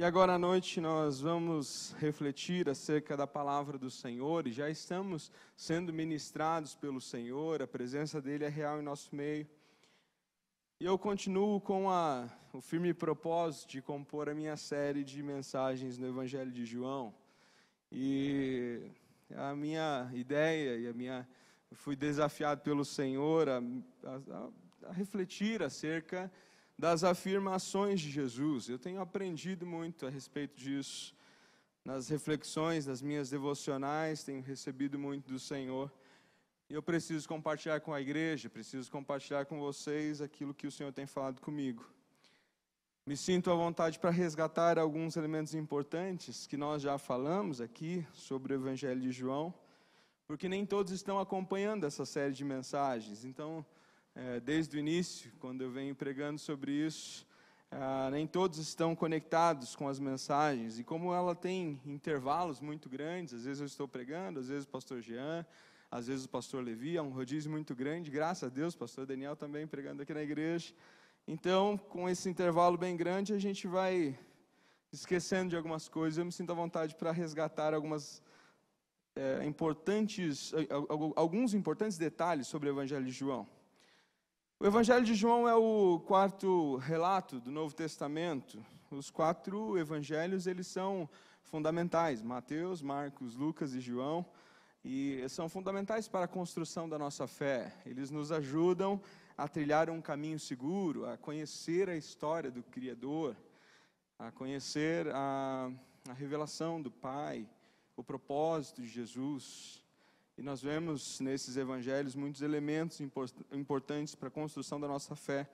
E agora à noite nós vamos refletir acerca da palavra do Senhor, e já estamos sendo ministrados pelo Senhor, a presença dEle é real em nosso meio. E eu continuo com o firme propósito de compor a minha série de mensagens no Evangelho de João. E a minha ideia, eu fui desafiado pelo Senhor a refletir acerca das afirmações de Jesus. Eu tenho aprendido muito a respeito disso. Nas reflexões, nas minhas devocionais, tenho recebido muito do Senhor. E eu preciso compartilhar com a igreja, preciso compartilhar com vocês aquilo que o Senhor tem falado comigo. Me sinto à vontade para resgatar alguns elementos importantes que nós já falamos aqui sobre o Evangelho de João, porque nem todos estão acompanhando essa série de mensagens. Então, desde o início, quando eu venho pregando sobre isso, nem todos estão conectados com as mensagens, e como ela tem intervalos muito grandes, às vezes eu estou pregando, às vezes o pastor Jean, às vezes o pastor Levi, é um rodízio muito grande, graças a Deus, o pastor Daniel também pregando aqui na igreja. Então, com esse intervalo bem grande, a gente vai esquecendo de algumas coisas. Eu me sinto à vontade para resgatar alguns importantes detalhes sobre o Evangelho de João. O Evangelho de João é o quarto relato do Novo Testamento. Os quatro evangelhos, eles são fundamentais: Mateus, Marcos, Lucas e João, e são fundamentais para a construção da nossa fé. Eles nos ajudam a trilhar um caminho seguro, a conhecer a história do Criador, a conhecer a revelação do Pai, o propósito de Jesus. E nós vemos nesses evangelhos muitos elementos importantes para a construção da nossa fé,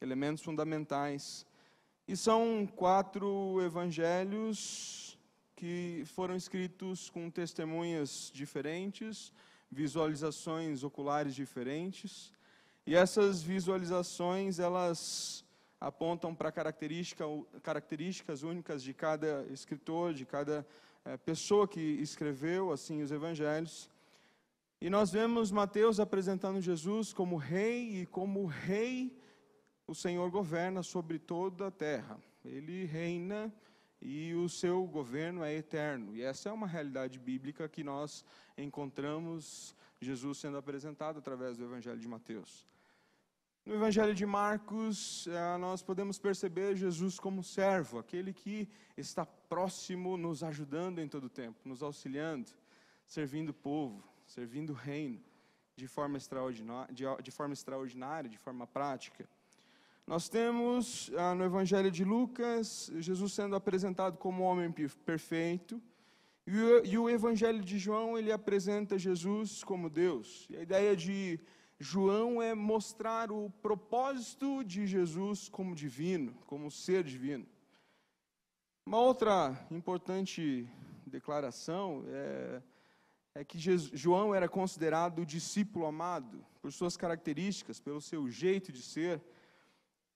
elementos fundamentais. E são quatro evangelhos que foram escritos com testemunhas diferentes, visualizações oculares diferentes. E essas visualizações, elas apontam para características únicas de cada escritor, de cada pessoa que escreveu assim os evangelhos. E nós vemos Mateus apresentando Jesus como rei, e como rei o Senhor governa sobre toda a terra. Ele reina e o seu governo é eterno. E essa é uma realidade bíblica que nós encontramos Jesus sendo apresentado através do Evangelho de Mateus. No Evangelho de Marcos, nós podemos perceber Jesus como servo, aquele que está próximo, nos ajudando em todo o tempo, nos auxiliando, servindo o povo, servindo o reino de forma extraordinária, de forma prática. Nós temos no Evangelho de Lucas, Jesus sendo apresentado como homem perfeito, e o Evangelho de João, ele apresenta Jesus como Deus. E a ideia de João é mostrar o propósito de Jesus como divino, como ser divino. Uma outra importante declaração é que João era considerado o discípulo amado, por suas características, pelo seu jeito de ser.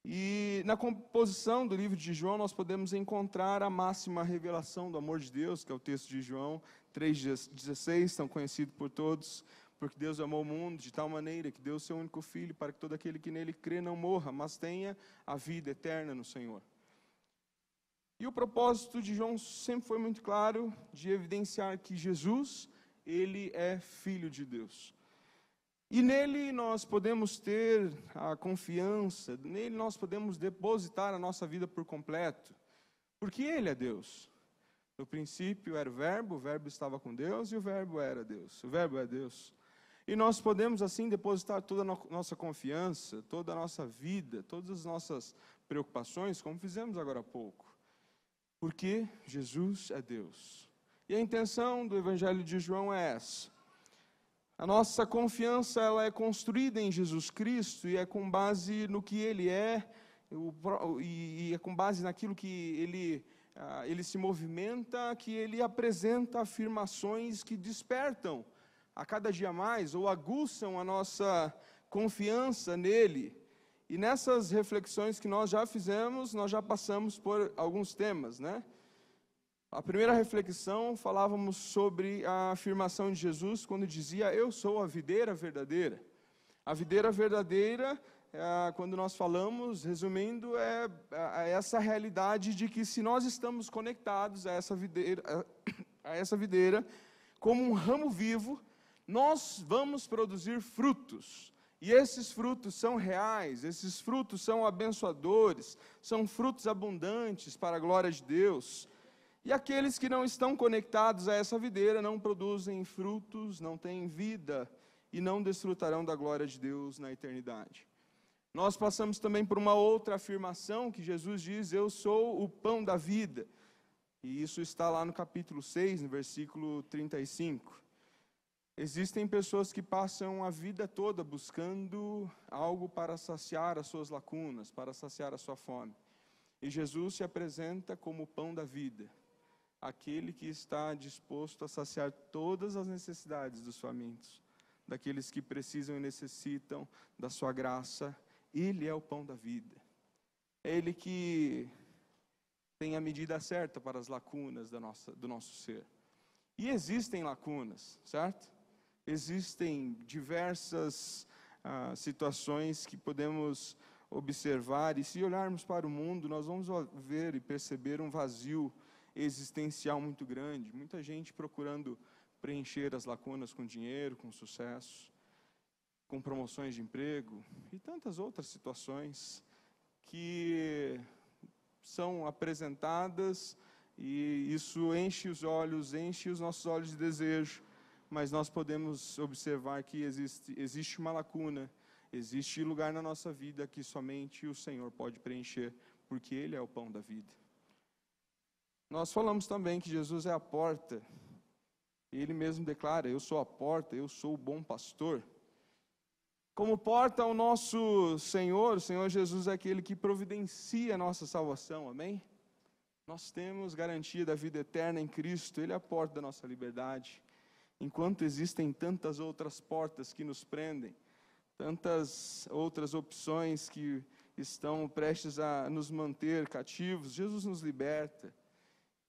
E na composição do livro de João, nós podemos encontrar a máxima revelação do amor de Deus, que é o texto de João 3,16, tão conhecido por todos, porque Deus amou o mundo de tal maneira que deu o seu único filho, para que todo aquele que nele crê não morra, mas tenha a vida eterna no Senhor. E o propósito de João sempre foi muito claro, de evidenciar que Jesus, ele é Filho de Deus. E nele nós podemos ter a confiança, nele nós podemos depositar a nossa vida por completo, porque ele é Deus. No princípio era o verbo estava com Deus e o verbo era Deus, o verbo é Deus. E nós podemos assim depositar toda a nossa confiança, toda a nossa vida, todas as nossas preocupações, como fizemos agora há pouco, porque Jesus é Deus. E a intenção do Evangelho de João é essa. A nossa confiança, ela é construída em Jesus Cristo, e é com base no que Ele é, e é com base naquilo que Ele se movimenta, que Ele apresenta afirmações que despertam a cada dia mais, ou aguçam a nossa confiança nele. E nessas reflexões que nós já fizemos, nós já passamos por alguns temas, né? A primeira reflexão, falávamos sobre a afirmação de Jesus quando dizia: eu sou a videira verdadeira. A videira verdadeira quando nós falamos, resumindo, é essa realidade de que se nós estamos conectados a essa videira, como um ramo vivo, nós vamos produzir frutos. E esses frutos são reais, esses frutos são abençoadores, são frutos abundantes para a glória de Deus. E aqueles que não estão conectados a essa videira não produzem frutos, não têm vida e não desfrutarão da glória de Deus na eternidade. Nós passamos também por uma outra afirmação que Jesus diz: eu sou o pão da vida. E isso está lá no capítulo 6, no versículo 35. Existem pessoas que passam a vida toda buscando algo para saciar as suas lacunas, para saciar a sua fome. E Jesus se apresenta como o pão da vida, aquele que está disposto a saciar todas as necessidades dos famintos, daqueles que precisam e necessitam da sua graça. Ele é o pão da vida. É Ele que tem a medida certa para as lacunas do nosso ser. E existem lacunas, certo? Existem diversas situações que podemos observar, e se olharmos para o mundo, nós vamos ver e perceber um vazio existencial muito grande. Muita gente procurando preencher as lacunas com dinheiro, com sucesso, com promoções de emprego e tantas outras situações que são apresentadas, e isso enche os olhos, enche os nossos olhos de desejo, mas nós podemos observar que existe uma lacuna, existe lugar na nossa vida que somente o Senhor pode preencher, porque Ele é o pão da vida. Nós falamos também que Jesus é a porta. Ele mesmo declara: eu sou a porta, eu sou o bom pastor. Como porta, o nosso Senhor, o Senhor Jesus é aquele que providencia a nossa salvação, amém? Nós temos garantia da vida eterna em Cristo, Ele é a porta da nossa liberdade. Enquanto existem tantas outras portas que nos prendem, tantas outras opções que estão prestes a nos manter cativos, Jesus nos liberta.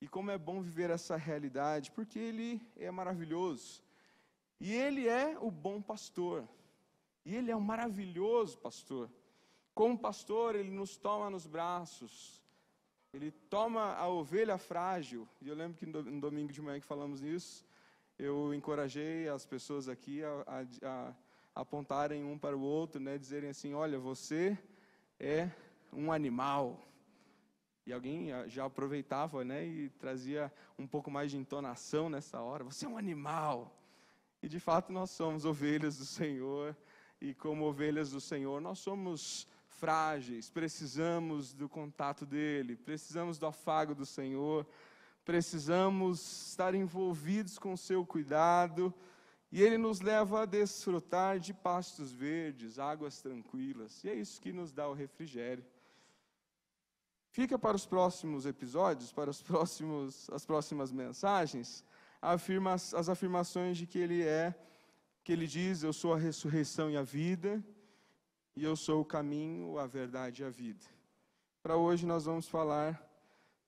E como é bom viver essa realidade, porque Ele é maravilhoso. E Ele é o bom pastor. E Ele é um maravilhoso pastor. Como pastor, Ele nos toma nos braços. Ele toma a ovelha frágil. E eu lembro que no domingo de manhã que falamos nisso, eu encorajei as pessoas aqui a apontarem um para o outro, né, dizerem assim: olha, você é um animal. E alguém já aproveitava, né, e trazia um pouco mais de entonação nessa hora: você é um animal. E de fato nós somos ovelhas do Senhor, e como ovelhas do Senhor nós somos frágeis, precisamos do contato dEle, precisamos do afago do Senhor, precisamos estar envolvidos com o seu cuidado, e Ele nos leva a desfrutar de pastos verdes, águas tranquilas, e é isso que nos dá o refrigério. Fica para os próximos episódios, para as próximas mensagens, as afirmações de que Ele é, que Ele diz: eu sou a ressurreição e a vida, e eu sou o caminho, a verdade e a vida. Para hoje nós vamos falar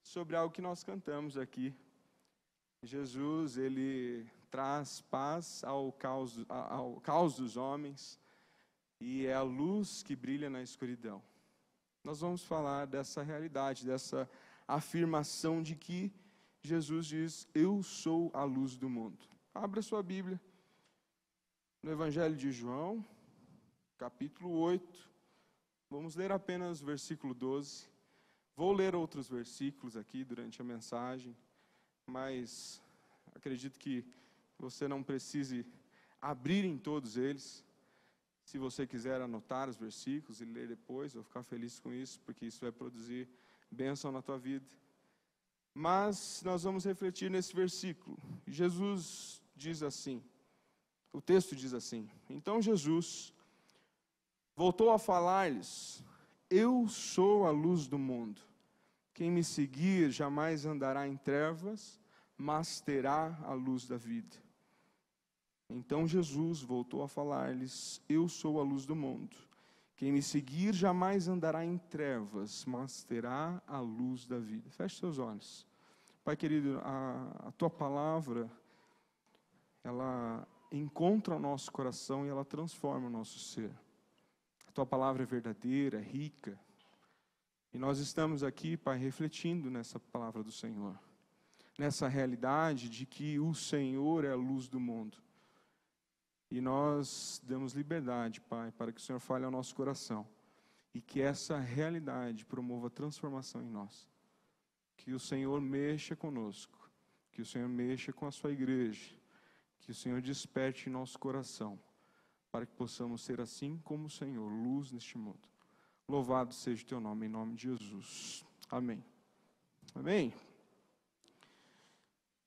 sobre algo que nós cantamos aqui. Jesus, Ele traz paz ao caos dos homens, e é a luz que brilha na escuridão. Nós vamos falar dessa realidade, dessa afirmação de que Jesus diz: eu sou a luz do mundo. Abra sua Bíblia no Evangelho de João, capítulo 8. Vamos ler apenas o versículo 12. Vou ler outros versículos aqui durante a mensagem, mas acredito que você não precise abrir em todos eles. Se você quiser anotar os versículos e ler depois, eu vou ficar feliz com isso, porque isso vai produzir bênção na tua vida. Mas nós vamos refletir nesse versículo. Jesus diz assim, o texto diz assim: então Jesus voltou a falar-lhes: eu sou a luz do mundo. Quem me seguir jamais andará em trevas, mas terá a luz da vida. Então Jesus voltou a falar-lhes: eu sou a luz do mundo. Quem me seguir jamais andará em trevas, mas terá a luz da vida. Feche seus olhos. Pai querido, a Tua palavra, ela encontra o nosso coração e ela transforma o nosso ser. A Tua palavra é verdadeira, rica. E nós estamos aqui, Pai, refletindo nessa palavra do Senhor. Nessa realidade de que o Senhor é a luz do mundo. E nós damos liberdade, Pai, para que o Senhor fale ao nosso coração. E que essa realidade promova transformação em nós. Que o Senhor mexa conosco. Que o Senhor mexa com a sua igreja. Que o Senhor desperte em nosso coração. Para que possamos ser assim como o Senhor, luz neste mundo. Louvado seja o teu nome, em nome de Jesus. Amém. Amém.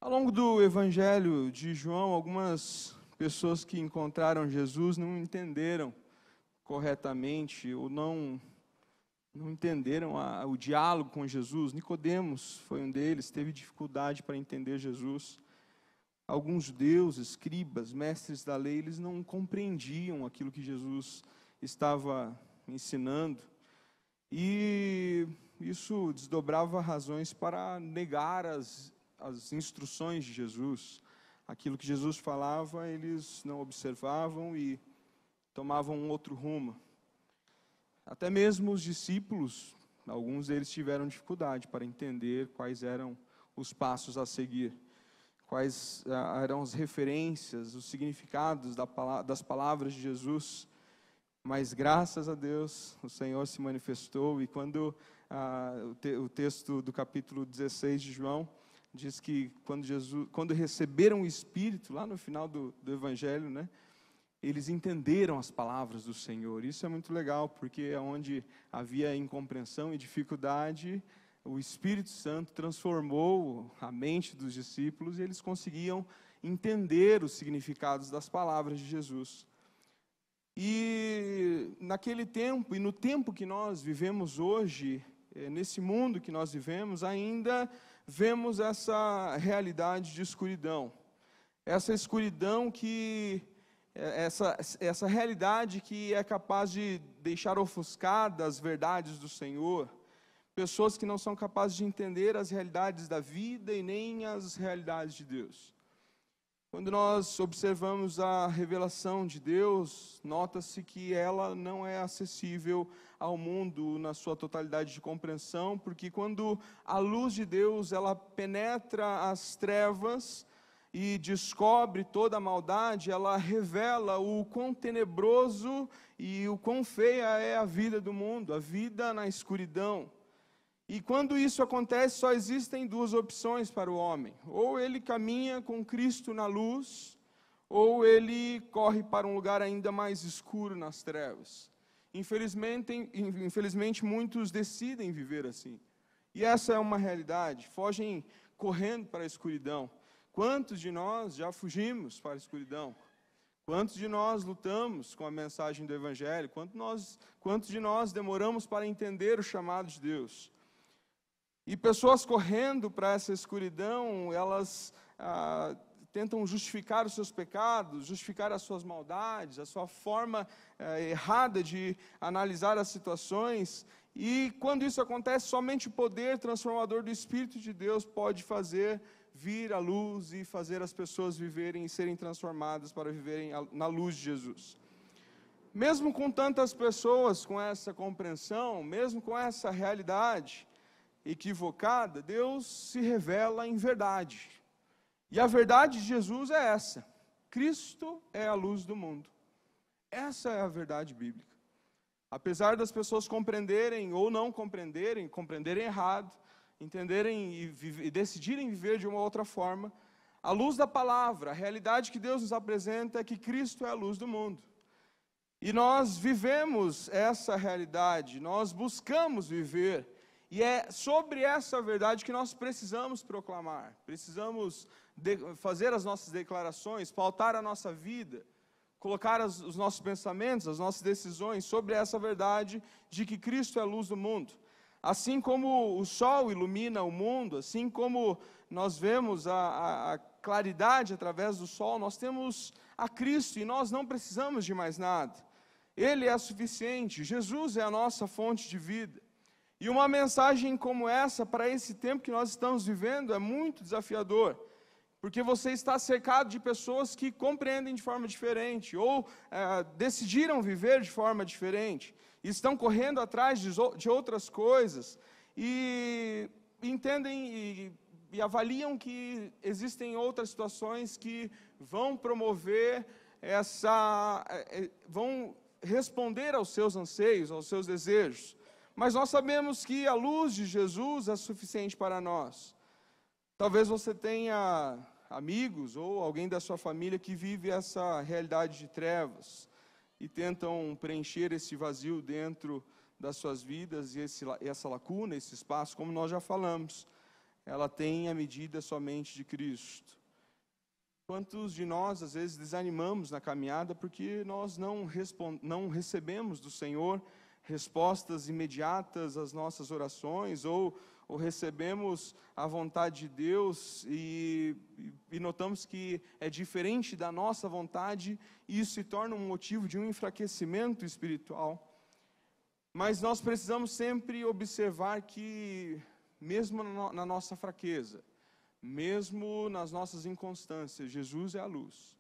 Ao longo do Evangelho de João, algumas pessoas que encontraram Jesus não entenderam corretamente, ou não entenderam o diálogo com Jesus. Nicodemos foi um deles, teve dificuldade para entender Jesus. Alguns judeus, escribas, mestres da lei, eles não compreendiam aquilo que Jesus estava ensinando. E isso desdobrava razões para negar as instruções de Jesus. Aquilo que Jesus falava, eles não observavam e tomavam um outro rumo. Até mesmo os discípulos, alguns deles tiveram dificuldade para entender quais eram os passos a seguir, quais eram as referências, os significados das palavras de Jesus. Mas graças a Deus, o Senhor se manifestou. E quando o texto do capítulo 16 de João diz que quando receberam o Espírito, lá no final do Evangelho, né, eles entenderam as palavras do Senhor. Isso é muito legal, porque onde havia incompreensão e dificuldade, o Espírito Santo transformou a mente dos discípulos e eles conseguiam entender os significados das palavras de Jesus. E naquele tempo, e no tempo que nós vivemos hoje, nesse mundo que nós vivemos, ainda vemos essa realidade de escuridão. Essa escuridão que... Essa realidade que é capaz de deixar ofuscadas as verdades do Senhor. Pessoas que não são capazes de entender as realidades da vida e nem as realidades de Deus. Quando nós observamos a revelação de Deus, nota-se que ela não é acessível ao mundo na sua totalidade de compreensão, porque quando a luz de Deus, ela penetra as trevas e descobre toda a maldade, ela revela o quão tenebroso e o quão feia é a vida do mundo, a vida na escuridão. E quando isso acontece, só existem duas opções para o homem. Ou ele caminha com Cristo na luz, ou ele corre para um lugar ainda mais escuro, nas trevas. Infelizmente, muitos decidem viver assim. E essa é uma realidade, fogem correndo para a escuridão. Quantos de nós já fugimos para a escuridão? Quantos de nós lutamos com a mensagem do Evangelho? Quantos de nós demoramos para entender o chamado de Deus? E pessoas correndo para essa escuridão, elas tentam justificar os seus pecados, justificar as suas maldades, a sua forma errada de analisar as situações. E quando isso acontece, somente o poder transformador do Espírito de Deus pode fazer vir à luz e fazer as pessoas viverem e serem transformadas para viverem na luz de Jesus. Mesmo com tantas pessoas com essa compreensão, mesmo com essa realidade equivocada, Deus se revela em verdade. E a verdade de Jesus é essa: Cristo é a luz do mundo. Essa é a verdade bíblica. Apesar das pessoas compreenderem ou não compreenderem, compreenderem errado, entenderem e decidirem viver de uma outra forma, a luz da palavra, a realidade que Deus nos apresenta é que Cristo é a luz do mundo. E nós vivemos essa realidade, nós buscamos viver, e é sobre essa verdade que nós precisamos proclamar, precisamos fazer as nossas declarações, pautar a nossa vida, colocar os nossos pensamentos, as nossas decisões sobre essa verdade de que Cristo é a luz do mundo. Assim como o sol ilumina o mundo, assim como nós vemos a claridade através do sol, nós temos a Cristo e nós não precisamos de mais nada. Ele é suficiente, Jesus é a nossa fonte de vida. E uma mensagem como essa, para esse tempo que nós estamos vivendo, é muito desafiador. porque você está cercado de pessoas que compreendem de forma diferente, ou decidiram viver de forma diferente, estão correndo atrás de outras coisas, e entendem e avaliam que existem outras situações que vão promover vão responder aos seus anseios, aos seus desejos. Mas nós sabemos que a luz de Jesus é suficiente para nós. Talvez você tenha amigos ou alguém da sua família que vive essa realidade de trevas e tentam preencher esse vazio dentro das suas vidas e essa lacuna, esse espaço, como nós já falamos. Ela tem a medida somente de Cristo. Quantos de nós, às vezes, desanimamos na caminhada porque nós não recebemos do Senhor respostas imediatas às nossas orações, ou recebemos a vontade de Deus e notamos que é diferente da nossa vontade, e isso se torna um motivo de um enfraquecimento espiritual. Mas nós precisamos sempre observar que, mesmo na nossa fraqueza, mesmo nas nossas inconstâncias, Jesus é a luz.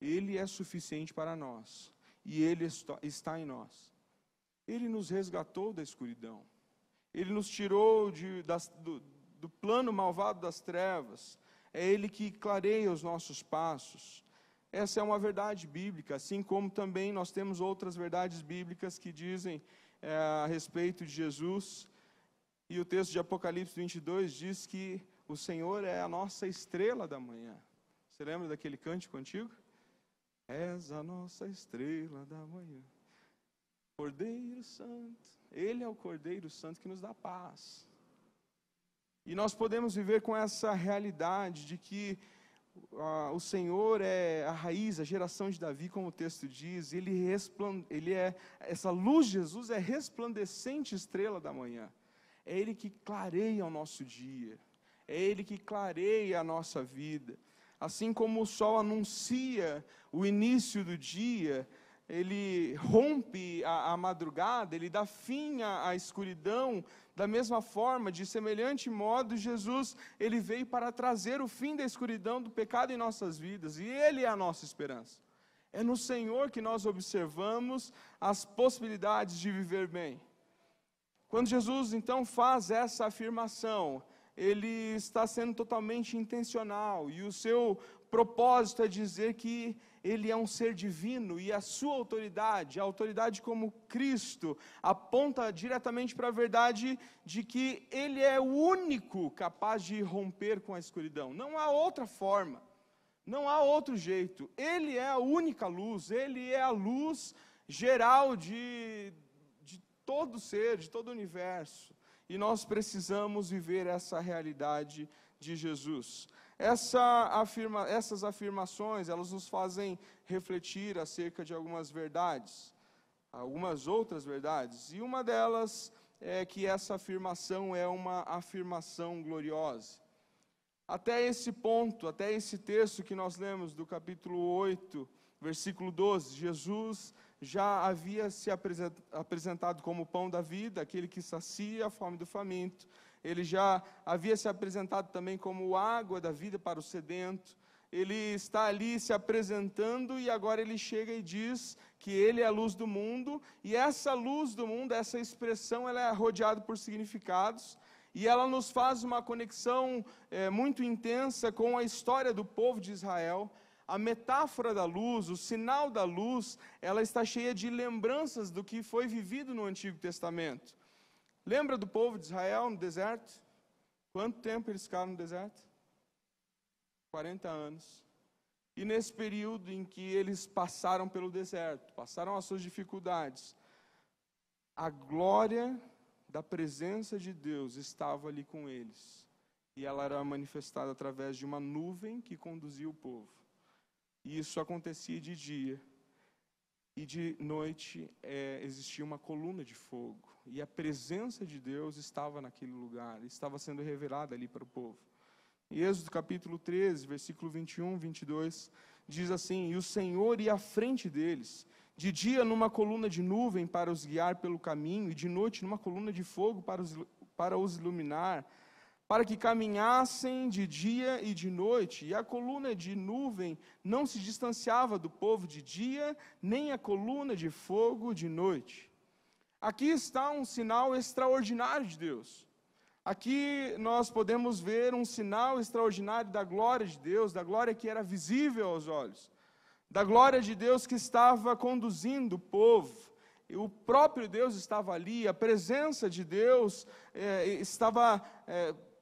Ele é suficiente para nós, e Ele está em nós. Ele nos resgatou da escuridão. Ele nos tirou do plano malvado das trevas. É Ele que clareia os nossos passos. Essa é uma verdade bíblica, assim como também nós temos outras verdades bíblicas que dizem a respeito de Jesus. E o texto de Apocalipse 22 diz que o Senhor é a nossa estrela da manhã. Você lembra daquele cântico antigo? És a nossa estrela da manhã. Cordeiro Santo, Ele é o Cordeiro Santo que nos dá paz. E nós podemos viver com essa realidade de que o Senhor é a raiz, a geração de Davi, como o texto diz. Essa luz de Jesus é resplandecente estrela da manhã. É Ele que clareia o nosso dia, é Ele que clareia a nossa vida. Assim como o sol anuncia o início do dia, Ele rompe a madrugada, Ele dá fim à escuridão. Da mesma forma, de semelhante modo, Jesus, Ele veio para trazer o fim da escuridão, do pecado em nossas vidas, e Ele é a nossa esperança. É no Senhor que nós observamos as possibilidades de viver bem. Quando Jesus, então, faz essa afirmação, Ele está sendo totalmente intencional, e o seu propósito é dizer que Ele é um ser divino, e a sua autoridade, a autoridade como Cristo, aponta diretamente para a verdade de que Ele é o único capaz de romper com a escuridão. Não há outra forma, não há outro jeito. Ele é a única luz, Ele é a luz geral de todo ser, de todo o universo. E nós precisamos viver essa realidade de Jesus. Essas afirmações, elas nos fazem refletir acerca de algumas verdades, algumas outras verdades, e uma delas é que essa afirmação é uma afirmação gloriosa. Até esse ponto, até esse texto que nós lemos do capítulo 8, versículo 12, Jesus já havia se apresentado como o pão da vida, aquele que sacia a fome do faminto. Ele já havia se apresentado também como água da vida para o sedento. Ele está ali se apresentando, e agora Ele chega e diz que Ele é a luz do mundo. E essa luz do mundo, essa expressão, ela é rodeada por significados, e ela nos faz uma conexão muito intensa com a história do povo de Israel. A metáfora da luz, o sinal da luz, ela está cheia de lembranças do que foi vivido no Antigo Testamento. Lembra do povo de Israel no deserto? Quanto tempo eles ficaram no deserto? 40 anos. E nesse período em que eles passaram pelo deserto, passaram as suas dificuldades, a glória da presença de Deus estava ali com eles. E ela era manifestada através de uma nuvem que conduzia o povo. E isso acontecia de dia. E de noite existia uma coluna de fogo, e a presença de Deus estava naquele lugar, estava sendo revelada ali para o povo. Em Êxodo capítulo 13, versículo 21, 22, diz assim: E o Senhor ia à frente deles, de dia numa coluna de nuvem para os guiar pelo caminho, e de noite numa coluna de fogo para os iluminar, para que caminhassem de dia e de noite, e a coluna de nuvem não se distanciava do povo de dia, nem a coluna de fogo de noite. Aqui está um sinal extraordinário de Deus. Aqui nós podemos ver um sinal extraordinário da glória de Deus, da glória que era visível aos olhos, da glória de Deus que estava conduzindo o povo. O próprio Deus estava ali, a presença de Deus estava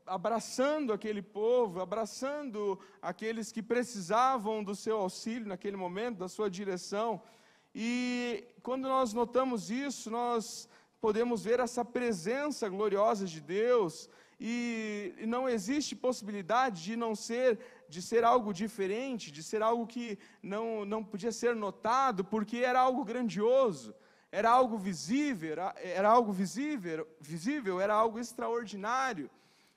abraçando aquele povo, abraçando aqueles que precisavam do seu auxílio naquele momento, da sua direção. E quando nós notamos isso, nós podemos ver essa presença gloriosa de Deus, e não existe possibilidade de não ser, de ser algo diferente, de ser algo que não podia ser notado, porque era algo grandioso, era algo visível, era algo extraordinário.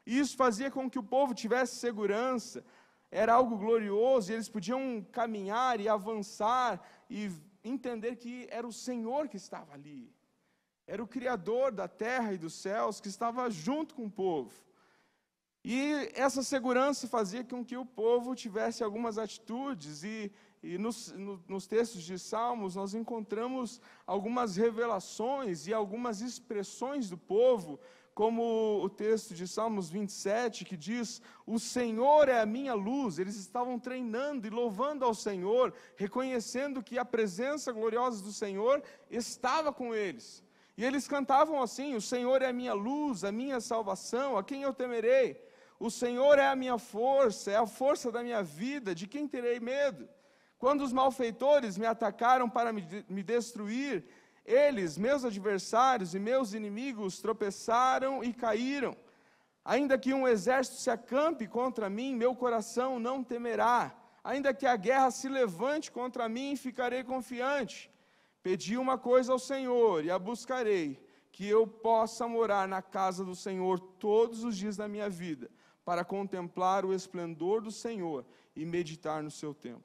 E isso fazia com que o povo tivesse segurança, era algo glorioso, e eles podiam caminhar e avançar, e entender que era o Senhor que estava ali, era o Criador da terra e dos céus, que estava junto com o povo. E essa segurança fazia com que o povo tivesse algumas atitudes, e nos textos de Salmos nós encontramos algumas revelações e algumas expressões do povo, como o texto de Salmos 27, que diz: o Senhor é a minha luz. Eles estavam treinando e louvando ao Senhor, reconhecendo que a presença gloriosa do Senhor estava com eles. E eles cantavam assim: o Senhor é a minha luz, a minha salvação, a quem eu temerei? O Senhor é a minha força, é a força da minha vida, de quem terei medo? Quando os malfeitores me atacaram para me destruir, eles, meus adversários e meus inimigos, tropeçaram e caíram. Ainda que um exército se acampe contra mim, meu coração não temerá. Ainda que a guerra se levante contra mim, ficarei confiante. Pedi uma coisa ao Senhor e a buscarei, que eu possa morar na casa do Senhor todos os dias da minha vida, para contemplar o esplendor do Senhor e meditar no seu templo.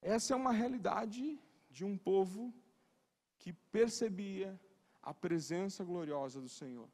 Essa é uma realidade de um povo que percebia a presença gloriosa do Senhor,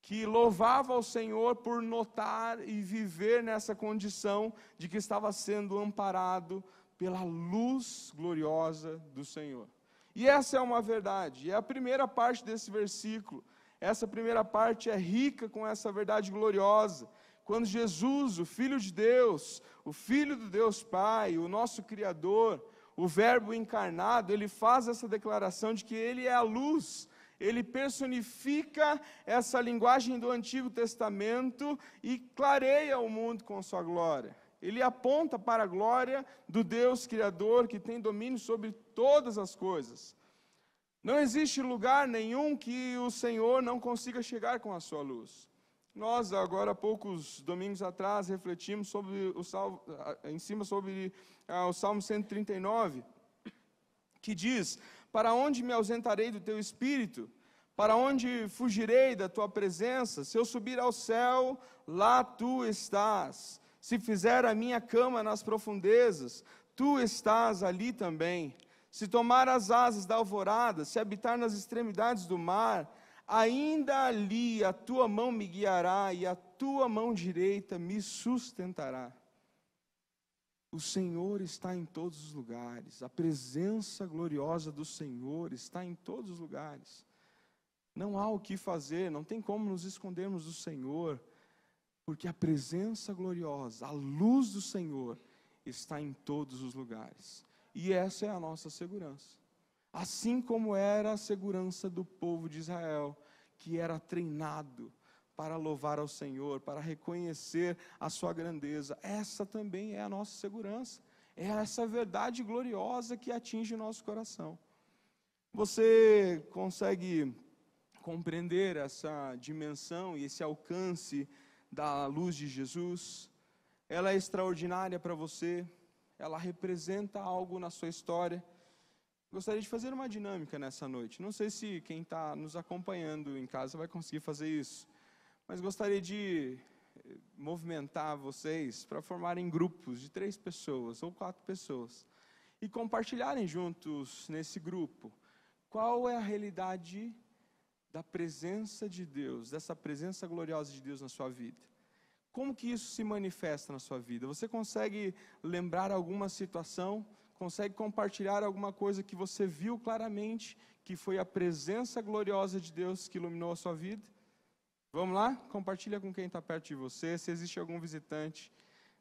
que louvava ao Senhor por notar e viver nessa condição de que estava sendo amparado pela luz gloriosa do Senhor. E essa é uma verdade, é a primeira parte desse versículo. Essa primeira parte é rica com essa verdade gloriosa. Quando Jesus, o Filho de Deus, o Filho do Deus Pai, o nosso Criador, o Verbo encarnado, ele faz essa declaração de que ele é a luz. Ele personifica essa linguagem do Antigo Testamento e clareia o mundo com sua glória. Ele aponta para a glória do Deus Criador, que tem domínio sobre todas as coisas. Não existe lugar nenhum que o Senhor não consiga chegar com a sua luz. Nós, agora há poucos domingos atrás, refletimos sobre o Salmo 139, que diz: para onde me ausentarei do teu espírito? Para onde fugirei da tua presença? Se eu subir ao céu, lá tu estás. Se fizer a minha cama nas profundezas, tu estás ali também. Se tomar as asas da alvorada, se habitar nas extremidades do mar, ainda ali a tua mão me guiará e a tua mão direita me sustentará. O Senhor está em todos os lugares, a presença gloriosa do Senhor está em todos os lugares. Não há o que fazer, não tem como nos escondermos do Senhor, porque a presença gloriosa, a luz do Senhor está em todos os lugares. E essa é a nossa segurança. Assim como era a segurança do povo de Israel, que era treinado para louvar ao Senhor, para reconhecer a sua grandeza, essa também é a nossa segurança, é essa verdade gloriosa que atinge o nosso coração. Você consegue compreender essa dimensão e esse alcance da luz de Jesus? Ela é extraordinária para você, ela representa algo na sua história. Gostaria de fazer uma dinâmica nessa noite. Não sei se quem está nos acompanhando em casa vai conseguir fazer isso, mas gostaria de movimentar vocês para formarem grupos de 3 pessoas ou 4 pessoas e compartilharem juntos nesse grupo qual é a realidade da presença de Deus, dessa presença gloriosa de Deus na sua vida. Como que isso se manifesta na sua vida? Você consegue lembrar alguma situação? Consegue compartilhar alguma coisa que você viu claramente, que foi a presença gloriosa de Deus que iluminou a sua vida? Vamos lá? Compartilha com quem está perto de você, se existe algum visitante.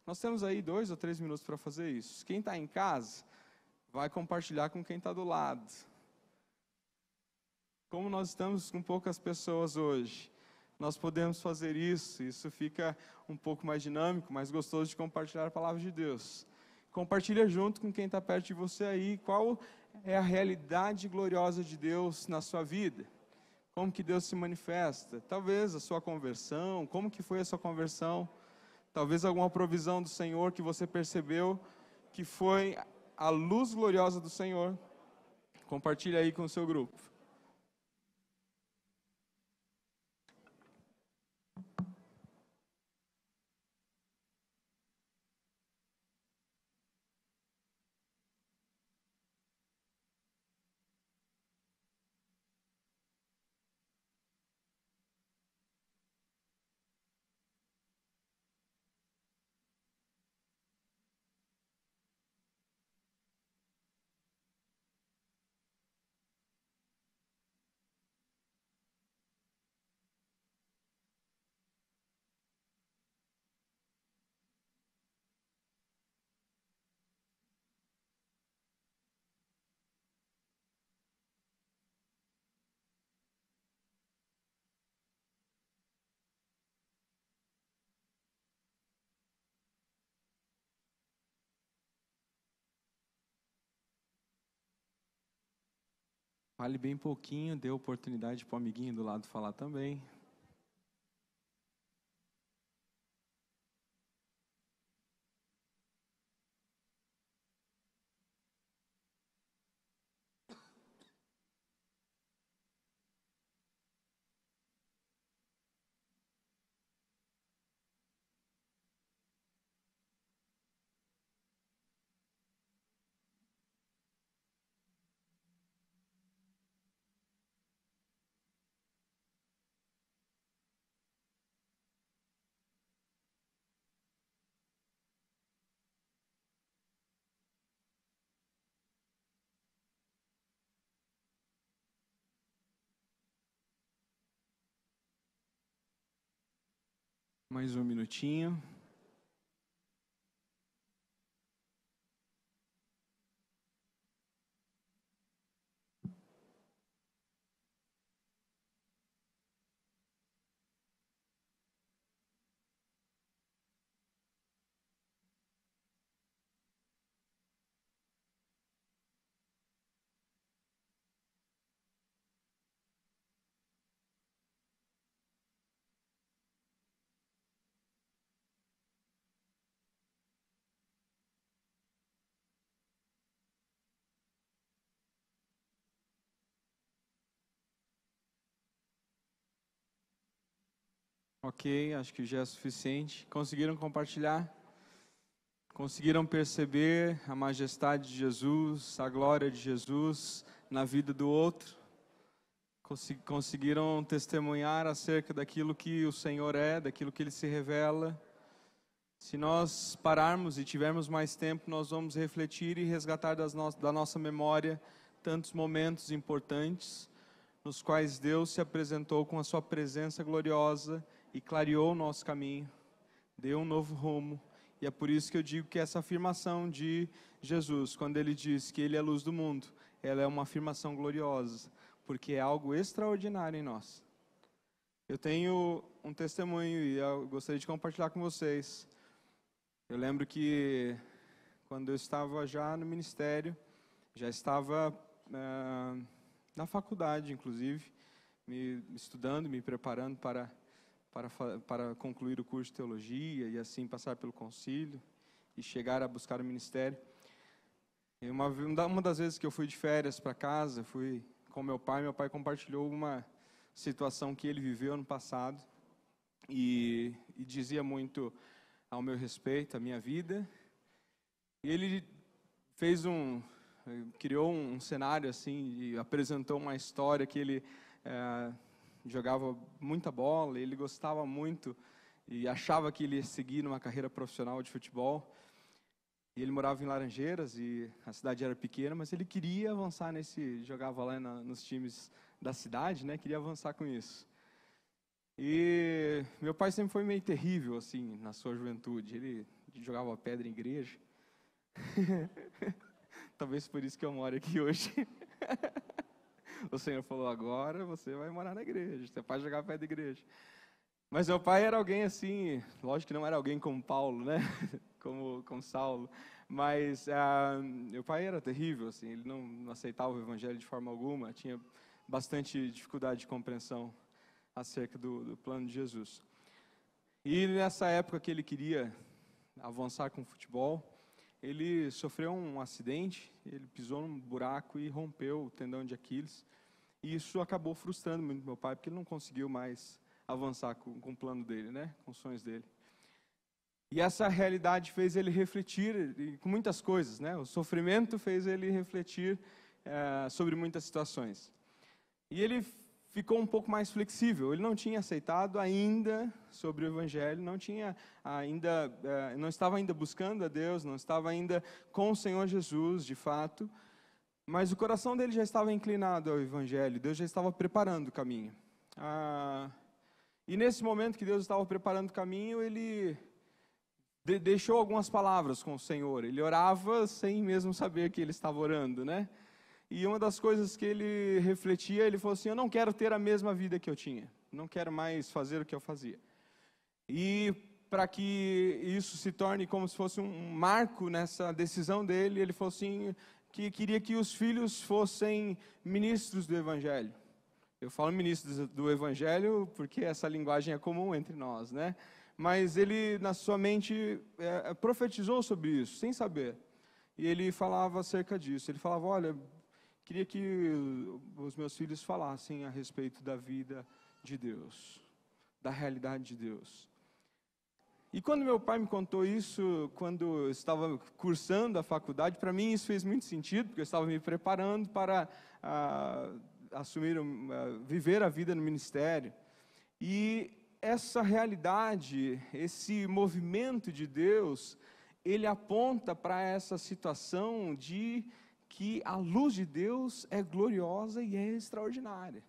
Nós temos aí 2 ou 3 minutos para fazer isso. Quem está em casa, vai compartilhar com quem está do lado. Como nós estamos com poucas pessoas hoje, nós podemos fazer isso, isso fica um pouco mais dinâmico, mais gostoso de compartilhar a palavra de Deus. Compartilha junto com quem está perto de você aí, qual é a realidade gloriosa de Deus na sua vida? Como que Deus se manifesta? Talvez a sua conversão, como que foi a sua conversão? Talvez alguma provisão do Senhor que você percebeu, que foi a luz gloriosa do Senhor. Compartilha aí com o seu grupo. Fale bem pouquinho, dê oportunidade para o amiguinho do lado falar também. Mais um minutinho. Ok, acho que já é suficiente. Conseguiram compartilhar? Conseguiram perceber a majestade de Jesus, a glória de Jesus na vida do outro? Conseguiram testemunhar acerca daquilo que o Senhor é, daquilo que Ele se revela? Se nós pararmos e tivermos mais tempo, nós vamos refletir e resgatar da nossa memória tantos momentos importantes, nos quais Deus se apresentou com a sua presença gloriosa e clareou o nosso caminho, deu um novo rumo. E é por isso que eu digo que essa afirmação de Jesus, quando Ele diz que Ele é a luz do mundo, ela é uma afirmação gloriosa, porque é algo extraordinário em nós. Eu tenho um testemunho e eu gostaria de compartilhar com vocês. Eu lembro que quando eu estava já no ministério, já estava na faculdade, inclusive, me preparando para concluir o curso de teologia e assim passar pelo concílio e chegar a buscar o ministério. E uma das vezes que eu fui de férias para casa, fui com meu pai compartilhou uma situação que ele viveu no passado e dizia muito ao meu respeito, à minha vida. E ele fez criou um cenário assim, e apresentou uma história que ele jogava muita bola, ele gostava muito e achava que ele ia seguir numa carreira profissional de futebol. Ele morava em Laranjeiras e a cidade era pequena, mas ele queria avançar nesse... Jogava lá nos times da cidade, né? Queria avançar com isso. E meu pai sempre foi meio terrível, assim, na sua juventude. Ele jogava pedra em igreja. Talvez por isso que eu moro aqui hoje. O Senhor falou, agora você vai morar na igreja, você pode jogar pedra em igreja. Mas meu pai era alguém assim, lógico que não era alguém como Paulo, né? Como Saulo, mas meu pai era terrível, assim, ele não aceitava o evangelho de forma alguma, tinha bastante dificuldade de compreensão acerca do plano de Jesus. E nessa época que ele queria avançar com o futebol, ele sofreu um acidente, ele pisou num buraco e rompeu o tendão de Aquiles, e isso acabou frustrando muito meu pai, porque ele não conseguiu mais avançar com o plano dele, né? Com os sonhos dele. E essa realidade fez ele refletir com muitas coisas, né? O sofrimento fez ele refletir sobre muitas situações. E ele ficou um pouco mais flexível, ele não tinha aceitado ainda sobre o evangelho, não estava ainda buscando a Deus, não estava ainda com o Senhor Jesus, de fato, mas o coração dele já estava inclinado ao evangelho, Deus já estava preparando o caminho. E nesse momento que Deus estava preparando o caminho, ele deixou algumas palavras com o Senhor, ele orava sem mesmo saber que ele estava orando, né? E uma das coisas que ele refletia, ele falou assim, eu não quero ter a mesma vida que eu tinha, não quero mais fazer o que eu fazia. E para que isso se torne como se fosse um marco nessa decisão dele, ele falou assim, que queria que os filhos fossem ministros do evangelho. Eu falo ministros do evangelho porque essa linguagem é comum entre nós, né? Mas ele, na sua mente, profetizou sobre isso, sem saber. E ele falava acerca disso, ele falava, olha... Queria que os meus filhos falassem a respeito da vida de Deus, da realidade de Deus. E quando meu pai me contou isso, quando eu estava cursando a faculdade, para mim isso fez muito sentido, porque eu estava me preparando para viver a vida no ministério. E essa realidade, esse movimento de Deus, ele aponta para essa situação de... que a luz de Deus é gloriosa e é extraordinária.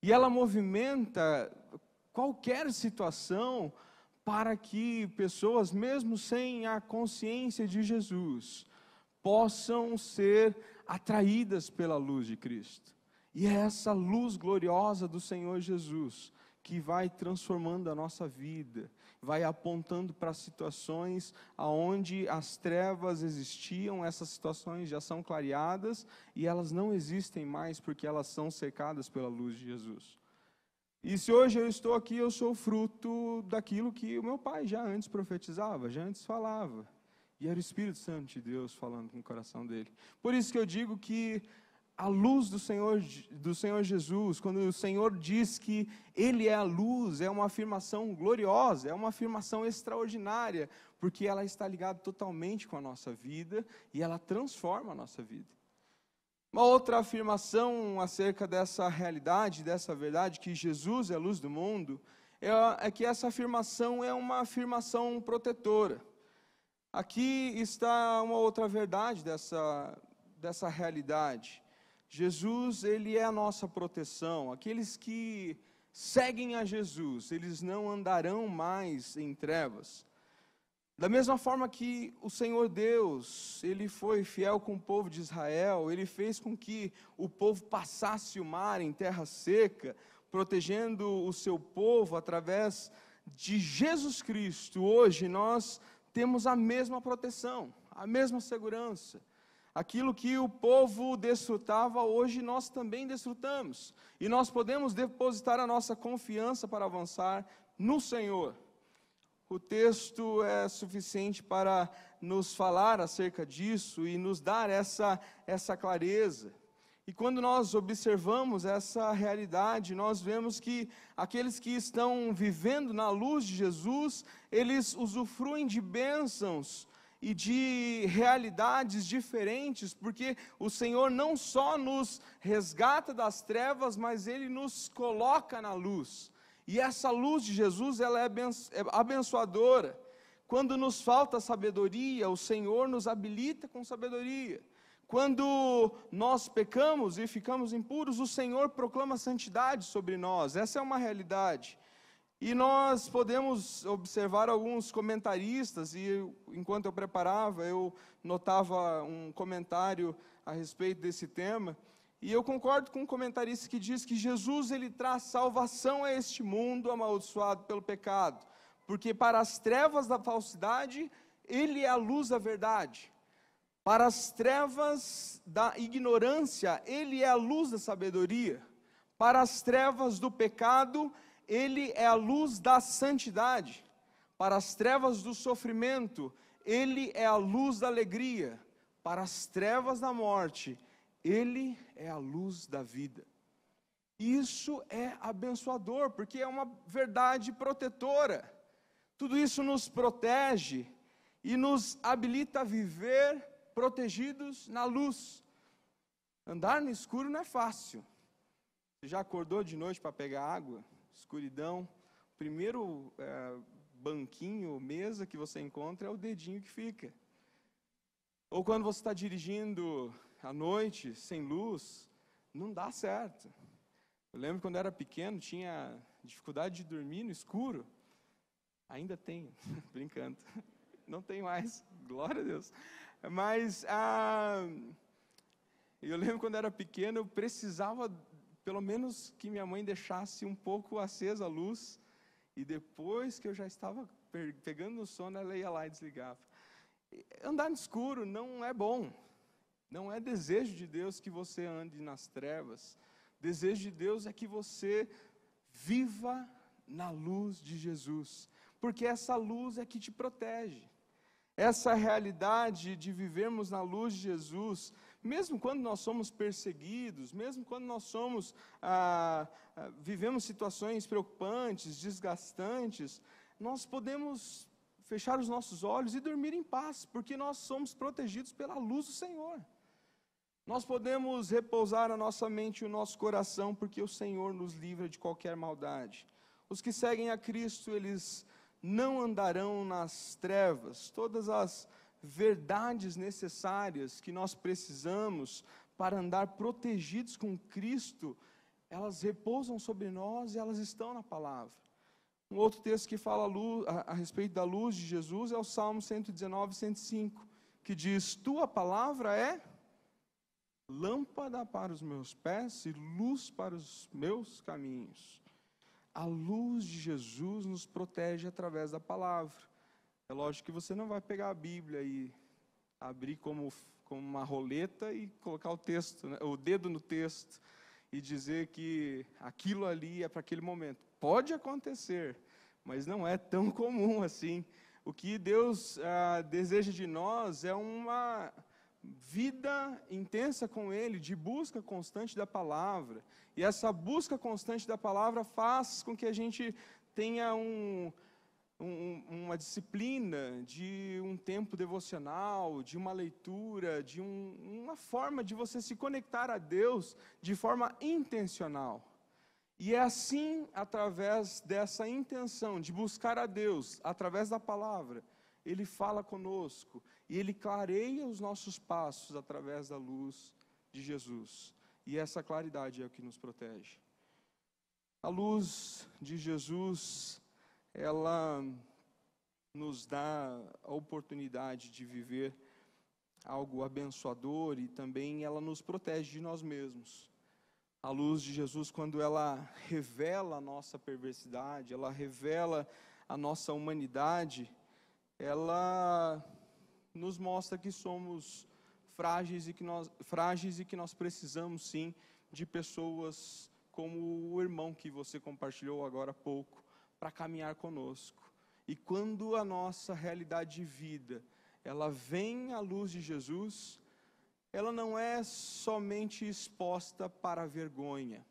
E ela movimenta qualquer situação para que pessoas, mesmo sem a consciência de Jesus, possam ser atraídas pela luz de Cristo. E é essa luz gloriosa do Senhor Jesus que vai transformando a nossa vida, vai apontando para situações onde as trevas existiam, essas situações já são clareadas e elas não existem mais porque elas são cercadas pela luz de Jesus. E se hoje eu estou aqui, eu sou fruto daquilo que o meu pai já antes profetizava, já antes falava. E era o Espírito Santo de Deus falando com o coração dele. Por isso que eu digo que a luz do Senhor Jesus, quando o Senhor diz que Ele é a luz, é uma afirmação gloriosa, é uma afirmação extraordinária, porque ela está ligada totalmente com a nossa vida e ela transforma a nossa vida. Uma outra afirmação acerca dessa realidade, dessa verdade, que Jesus é a luz do mundo, é que essa afirmação é uma afirmação protetora. Aqui está uma outra verdade dessa realidade. Jesus, Ele é a nossa proteção. Aqueles que seguem a Jesus, eles não andarão mais em trevas. Da mesma forma que o Senhor Deus, Ele foi fiel com o povo de Israel, Ele fez com que o povo passasse o mar em terra seca, protegendo o seu povo através de Jesus Cristo. Hoje nós temos a mesma proteção, a mesma segurança. Aquilo que o povo desfrutava, hoje nós também desfrutamos. E nós podemos depositar a nossa confiança para avançar no Senhor. O texto é suficiente para nos falar acerca disso e nos dar essa clareza. E quando nós observamos essa realidade, nós vemos que aqueles que estão vivendo na luz de Jesus, eles usufruem de bênçãos e de realidades diferentes, porque o Senhor não só nos resgata das trevas, mas Ele nos coloca na luz. E essa luz de Jesus, ela é abençoadora. Quando nos falta sabedoria, o Senhor nos habilita com sabedoria. Quando nós pecamos e ficamos impuros, o Senhor proclama santidade sobre nós. Essa é uma realidade. E nós podemos observar alguns comentaristas, e enquanto eu preparava, eu notava um comentário a respeito desse tema, e eu concordo com um comentarista que diz que Jesus, ele traz salvação a este mundo amaldiçoado pelo pecado, porque para as trevas da falsidade, ele é a luz da verdade. Para as trevas da ignorância, ele é a luz da sabedoria. Para as trevas do pecado, ele é a luz da santidade. Para as trevas do sofrimento, ele é a luz da alegria. Para as trevas da morte, ele é a luz da vida. Isso é abençoador, porque é uma verdade protetora. Tudo isso nos protege e nos habilita a viver protegidos na luz. Andar no escuro não é fácil. Você já acordou de noite para pegar água? Escuridão, o primeiro banquinho, mesa que você encontra é o dedinho que fica. Ou quando você está dirigindo à noite, sem luz, não dá certo. Eu lembro quando eu era pequeno, tinha dificuldade de dormir no escuro. Ainda tenho, brincando. Não tenho mais, glória a Deus. Mas eu lembro quando eu era pequeno, eu precisava pelo menos que minha mãe deixasse um pouco acesa a luz, e depois que eu já estava pegando no sono, ela ia lá e desligava. Andar no escuro não é bom, não é desejo de Deus que você ande nas trevas, desejo de Deus é que você viva na luz de Jesus, porque essa luz é que te protege. Essa realidade de vivermos na luz de Jesus, mesmo quando nós somos perseguidos, mesmo quando nós somos, vivemos situações preocupantes, desgastantes, nós podemos fechar os nossos olhos e dormir em paz, porque nós somos protegidos pela luz do Senhor. Nós podemos repousar a nossa mente e o nosso coração, porque o Senhor nos livra de qualquer maldade. Os que seguem a Cristo, eles não andarão nas trevas. Todas as verdades necessárias que nós precisamos para andar protegidos com Cristo, elas repousam sobre nós e elas estão na palavra. Um outro texto que fala a respeito da luz de Jesus é o Salmo 119, 105, que diz: tua palavra é lâmpada para os meus pés e luz para os meus caminhos. A luz de Jesus nos protege através da palavra. É lógico que você não vai pegar a Bíblia e abrir como uma roleta e colocar o texto, né, o dedo no texto e dizer que aquilo ali é para aquele momento. Pode acontecer, mas não é tão comum assim. O que Deus deseja de nós é uma vida intensa com Ele, de busca constante da palavra. E essa busca constante da palavra faz com que a gente tenha uma disciplina de um tempo devocional, de uma leitura, de uma forma de você se conectar a Deus de forma intencional. E é assim, através dessa intenção de buscar a Deus, através da palavra, Ele fala conosco e Ele clareia os nossos passos através da luz de Jesus. E essa claridade é o que nos protege. A luz de Jesus, ela nos dá a oportunidade de viver algo abençoador e também ela nos protege de nós mesmos. A luz de Jesus, quando ela revela a nossa perversidade, ela revela a nossa humanidade, ela nos mostra que somos frágeis e que nós precisamos sim de pessoas como o irmão que você compartilhou agora há pouco, para caminhar conosco. E quando a nossa realidade de vida, ela vem à luz de Jesus, ela não é somente exposta para a vergonha.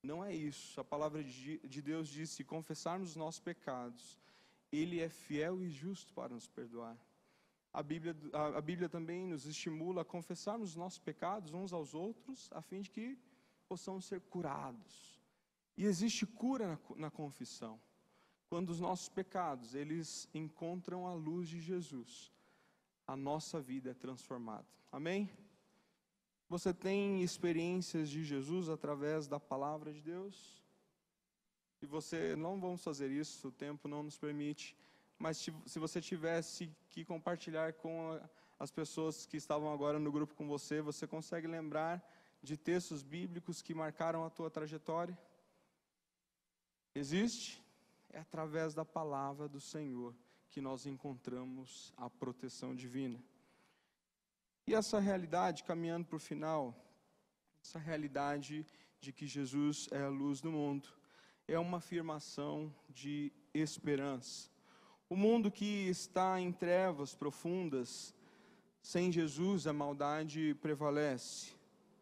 Não é isso. A palavra de Deus diz, se confessarmos os nossos pecados, Ele é fiel e justo para nos perdoar A Bíblia também nos estimula a confessarmos os nossos pecados uns aos outros, a fim de que possamos ser curados. E existe cura na confissão. Quando os nossos pecados, eles encontram a luz de Jesus, a nossa vida é transformada. Amém? Você tem experiências de Jesus através da palavra de Deus? E você, não vamos fazer isso, o tempo não nos permite, mas se você tivesse que compartilhar com as pessoas que estavam agora no grupo com você, você consegue lembrar de textos bíblicos que marcaram a tua trajetória? Existe? É através da palavra do Senhor que nós encontramos a proteção divina. E essa realidade, caminhando para o final, essa realidade de que Jesus é a luz do mundo, é uma afirmação de esperança. O mundo que está em trevas profundas, sem Jesus a maldade prevalece.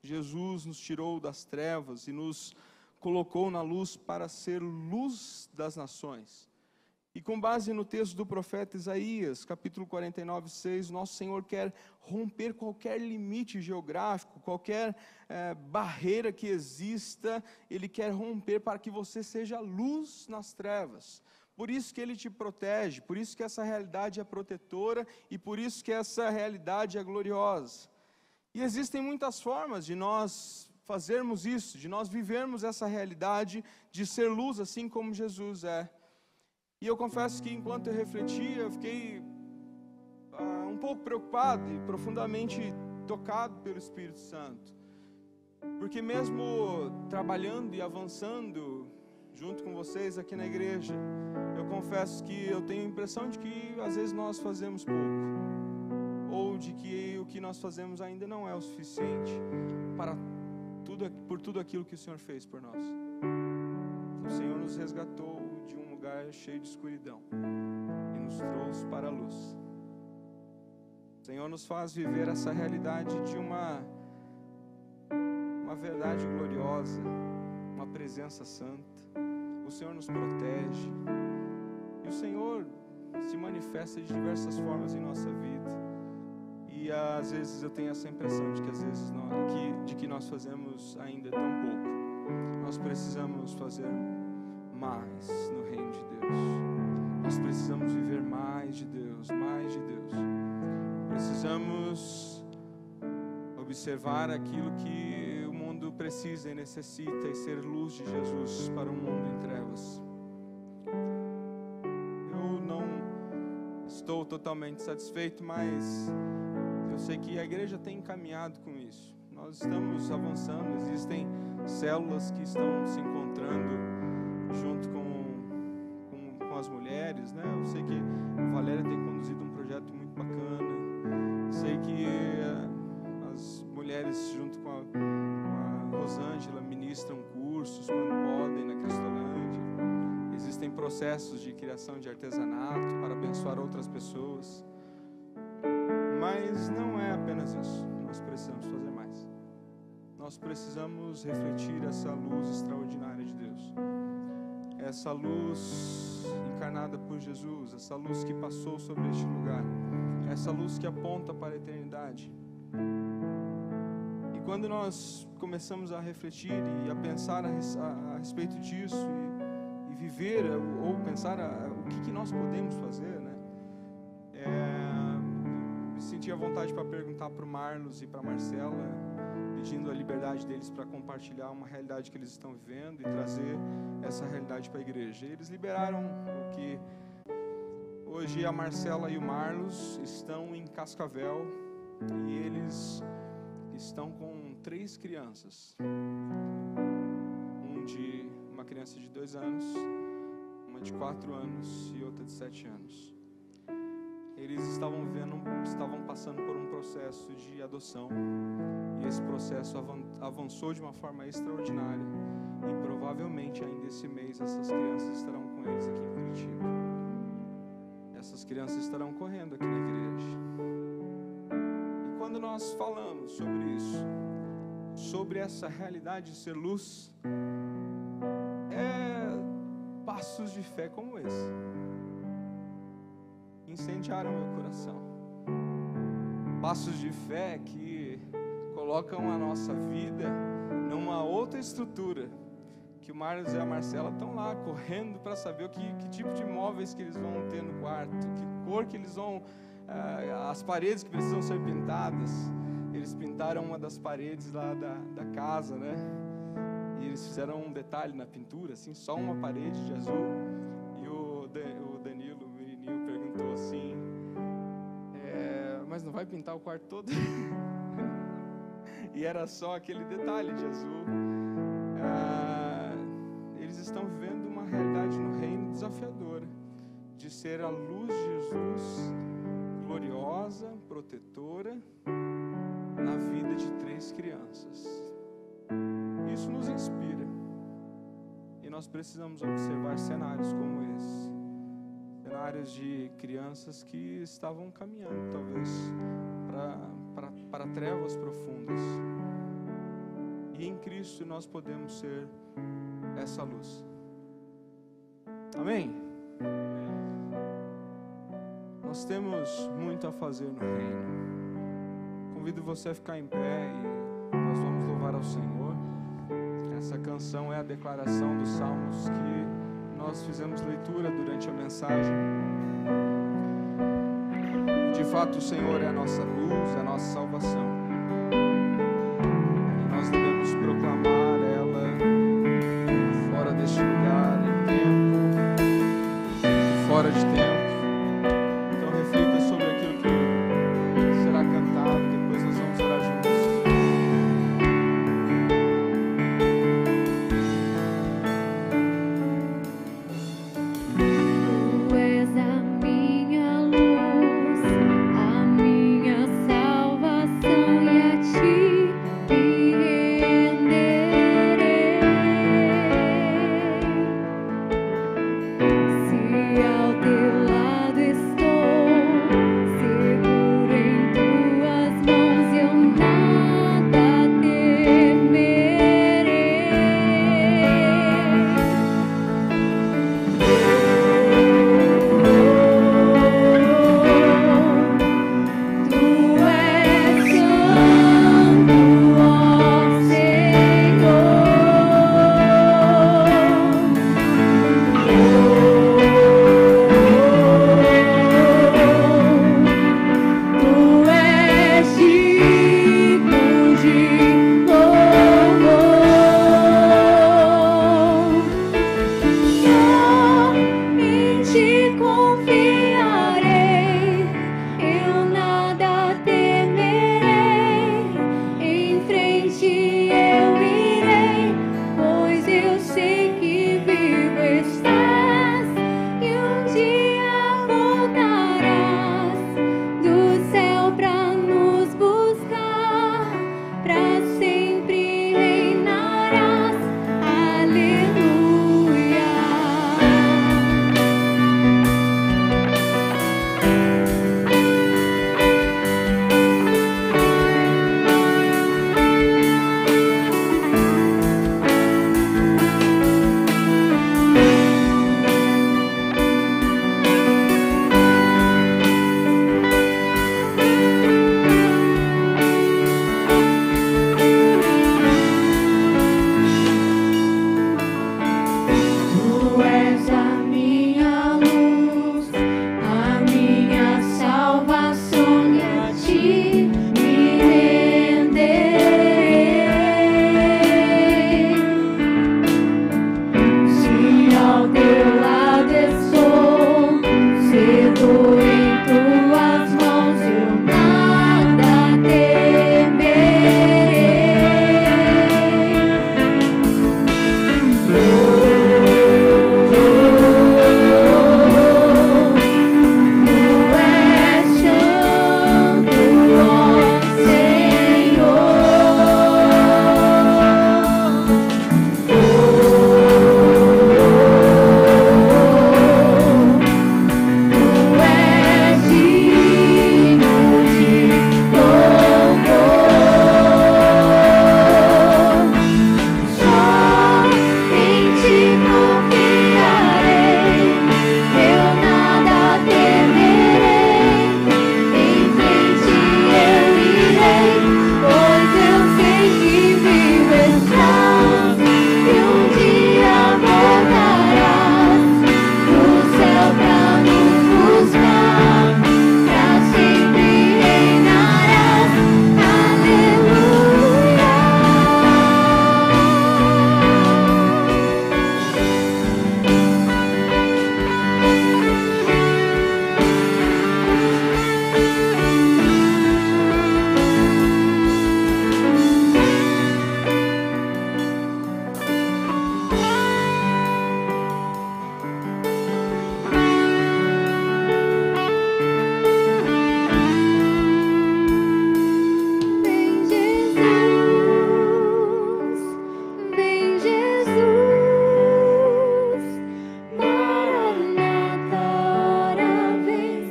Jesus nos tirou das trevas e nos colocou na luz para ser luz das nações. E com base no texto do profeta Isaías, capítulo 49, 6, nosso Senhor quer romper qualquer limite geográfico, qualquer barreira que exista, Ele quer romper para que você seja luz nas trevas. Por isso que Ele te protege, por isso que essa realidade é protetora e por isso que essa realidade é gloriosa. E existem muitas formas de nós fazermos isso, de nós vivermos essa realidade de ser luz, assim como Jesus é. E eu confesso que enquanto eu refletia, eu fiquei um pouco preocupado e profundamente tocado pelo Espírito Santo. Porque mesmo trabalhando e avançando junto com vocês aqui na igreja, eu confesso que eu tenho a impressão de que às vezes nós fazemos pouco. Ou de que o que nós fazemos ainda não é o suficiente por tudo aquilo que o Senhor fez por nós. O Senhor nos resgatou de um lugar cheio de escuridão e nos trouxe para a luz. O Senhor nos faz viver essa realidade de uma verdade gloriosa, uma presença santa. O Senhor nos protege e o Senhor se manifesta de diversas formas em nossa vida. E às vezes eu tenho essa impressão de que às vezes de que nós fazemos ainda tão pouco. Nós precisamos fazer mais no reino de Deus. Nós precisamos viver mais de Deus, mais de Deus. Precisamos observar aquilo que o mundo precisa e necessita e ser luz de Jesus para o mundo em trevas. Eu não estou totalmente satisfeito, mas eu sei que a igreja tem encaminhado com isso. Nós estamos avançando, existem células que estão se encontrando junto com as mulheres, né? Eu sei que a Valéria tem conduzido um projeto muito bacana. Sei que as mulheres junto com a Rosângela ministram cursos quando podem na Cristolândia. Existem processos de criação de artesanato para abençoar outras pessoas. Mas não é apenas isso. Nós precisamos fazer mais. Nós precisamos refletir essa luz extraordinária de Deus. Essa luz encarnada por Jesus, essa luz que passou sobre este lugar, essa luz que aponta para a eternidade. E quando nós começamos a refletir e a pensar a respeito disso e viver ou pensar o que nós podemos fazer, né? Me senti à vontade para perguntar para o Marlos e para a Marcela, pedindo a liberdade deles para compartilhar uma realidade que eles estão vivendo e trazer essa realidade para a igreja. Eles liberaram o que hoje a Marcela e o Marlos estão em Cascavel e eles estão com 3 crianças. Uma criança de 2 anos, uma de 4 anos e outra de 7 anos. Eles estavam passando por um processo de adoção e esse processo avançou de uma forma extraordinária e provavelmente ainda esse mês essas crianças estarão com eles aqui em Curitiba. Essas crianças estarão correndo aqui na igreja. E quando nós falamos sobre isso, sobre essa realidade de ser luz, passos de fé como esse incendiaram meu coração. passos de fé que colocam a nossa vida numa outra estrutura, que o Marlos e a Marcela estão lá correndo para saber que tipo de móveis que eles vão ter no quarto, que cor que eles vão, as paredes que precisam ser pintadas. Eles pintaram uma das paredes lá da casa, né? E eles fizeram um detalhe na pintura, assim, só uma parede de azul. E o Danilo, o menininho, perguntou assim, mas não vai pintar o quarto todo? E era só aquele detalhe de azul. Eles estão vivendo uma realidade no reino desafiadora, de ser a luz de Jesus, gloriosa, protetora, na vida de 3 crianças. Isso nos inspira, e nós precisamos observar cenários como esse, cenários de crianças que estavam caminhando talvez para trevas profundas, e em Cristo nós podemos ser essa luz. Amém? Nós temos muito a fazer no reino. Convido você a ficar em pé e nós vamos louvar ao Senhor. Essa canção é a declaração dos salmos que nós fizemos leitura durante a mensagem. De fato, o Senhor é a nossa luz, é a nossa salvação. E nós devemos proclamar ela fora deste lugar, em tempo e fora de tempo. So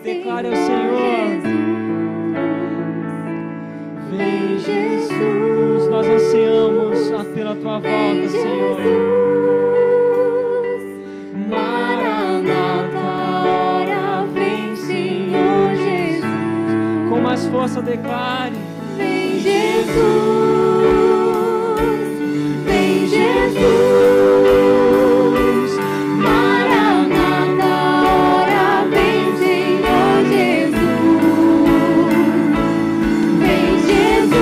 declara o Senhor. Vem, Jesus, nós ansiamos pela Tua volta, Senhor. As forças declare. Vem Jesus, vem Jesus, Maranata, ora vem Senhor Jesus, vem Jesus,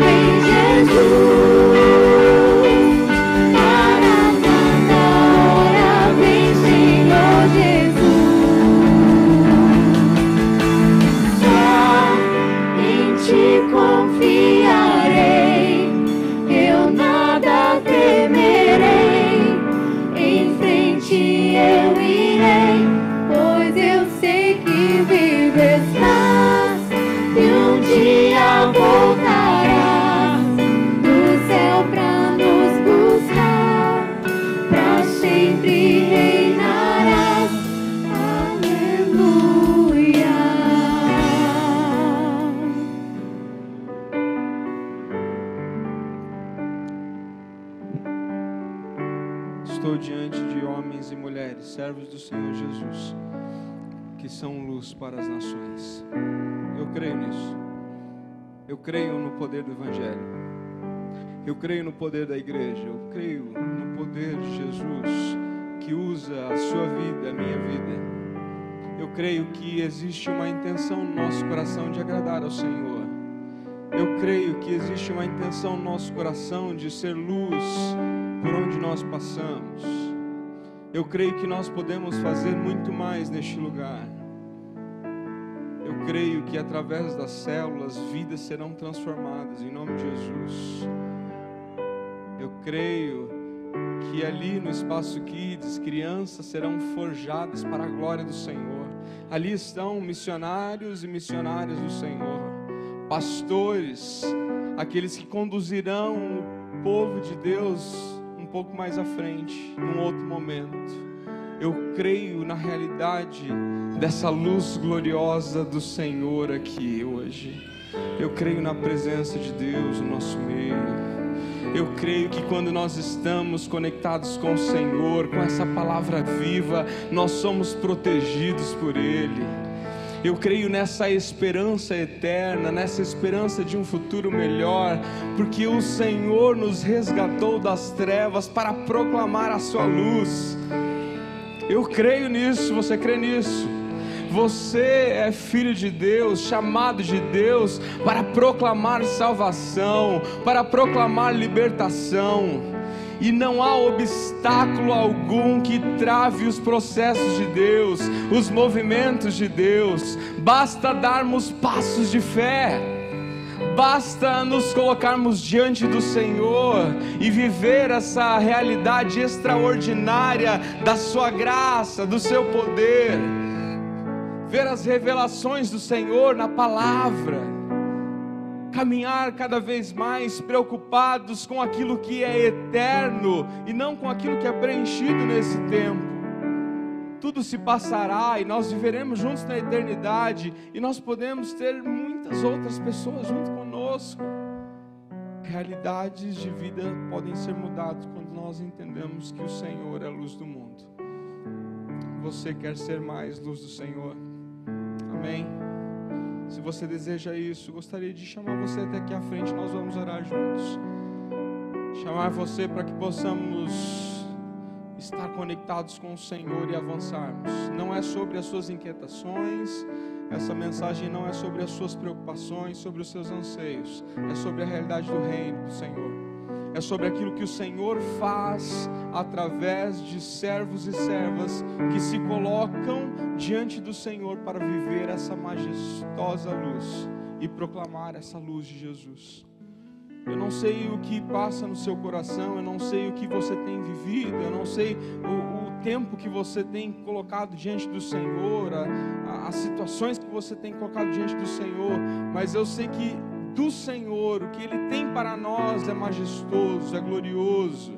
vem Jesus, Maranata, ora vem Senhor Jesus. Confiarei, eu nada temerei, em frente eu irei, pois eu sei que vivo estás, e um dia voltarás do céu pra nos buscar, pra sempre reinarás, aleluia. Estou diante de homens e mulheres, servos do Senhor Jesus, que são luz para as nações. Eu creio nisso. Eu creio no poder do Evangelho. Eu creio no poder da igreja. Eu creio no poder de Jesus, que usa a sua vida, a minha vida. Eu creio que existe uma intenção no nosso coração de agradar ao Senhor. Eu creio que existe uma intenção no nosso coração de ser luz por onde nós passamos. Eu creio que nós podemos fazer muito mais neste lugar. Eu creio que através das células, vidas serão transformadas, em nome de Jesus. Eu creio que ali no espaço Kids, crianças serão forjadas para a glória do Senhor. Ali estão missionários e missionárias do Senhor, pastores, aqueles que conduzirão o povo de Deus um pouco mais à frente, num outro momento. Eu creio na realidade dessa luz gloriosa do Senhor aqui hoje. Eu creio na presença de Deus no nosso meio. Eu creio que quando nós estamos conectados com o Senhor, com essa palavra viva, nós somos protegidos por Ele. Eu creio nessa esperança eterna, nessa esperança de um futuro melhor, porque o Senhor nos resgatou das trevas para proclamar a sua luz. Eu creio nisso, você crê nisso? Você é filho de Deus, chamado de Deus para proclamar salvação, para proclamar libertação. E não há obstáculo algum que trave os processos de Deus, os movimentos de Deus. Basta darmos passos de fé, basta nos colocarmos diante do Senhor e viver essa realidade extraordinária da sua graça, do seu poder, ver as revelações do Senhor na palavra. Caminhar cada vez mais preocupados com aquilo que é eterno e não com aquilo que é preenchido nesse tempo. Tudo se passará e nós viveremos juntos na eternidade, e nós podemos ter muitas outras pessoas junto conosco. Realidades de vida podem ser mudadas quando nós entendemos que o Senhor é a luz do mundo. Você quer ser mais luz do Senhor? Amém? Se você deseja isso, gostaria de chamar você até aqui à frente, nós vamos orar juntos. Chamar você para que possamos estar conectados com o Senhor e avançarmos. Não é sobre as suas inquietações, essa mensagem não é sobre as suas preocupações, sobre os seus anseios. É sobre a realidade do reino do Senhor. É sobre aquilo que o Senhor faz através de servos e servas que se colocam diante do Senhor para viver essa majestosa luz e proclamar essa luz de Jesus. Eu não sei o que passa no seu coração, eu não sei o que você tem vivido, eu não sei o tempo que você tem colocado diante do Senhor, as situações que você tem colocado diante do Senhor, mas eu sei que do Senhor, o que Ele tem para nós é majestoso, é glorioso.